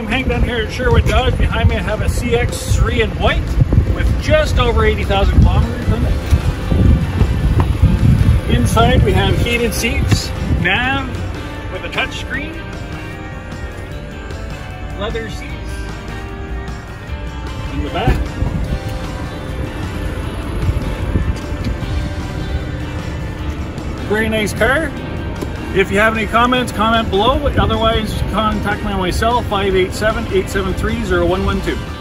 I'm Hank down here at Sherwood Dodge. Behind me I have a CX-3 in white with just over 80,000 kilometers on it. Inside we have heated seats, nav with a touch screen, leather seats in the back. Very nice car. If you have any comments, comment below. Otherwise, contact me on my cell, 587-873-0112.